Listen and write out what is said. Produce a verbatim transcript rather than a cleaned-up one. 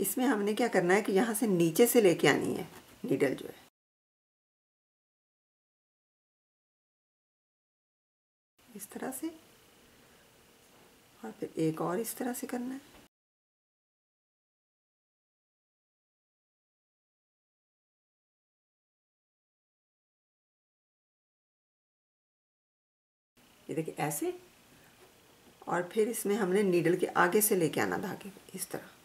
इसमें हमने क्या करना है कि यहाँ से नीचे से लेके आनी है नीडल जो है। इस तरह से, और फिर एक और इस तरह से करना है। ये देखिए ऐसे, और फिर इसमें हमने नीडल के आगे से लेके आना धागे इस तरह।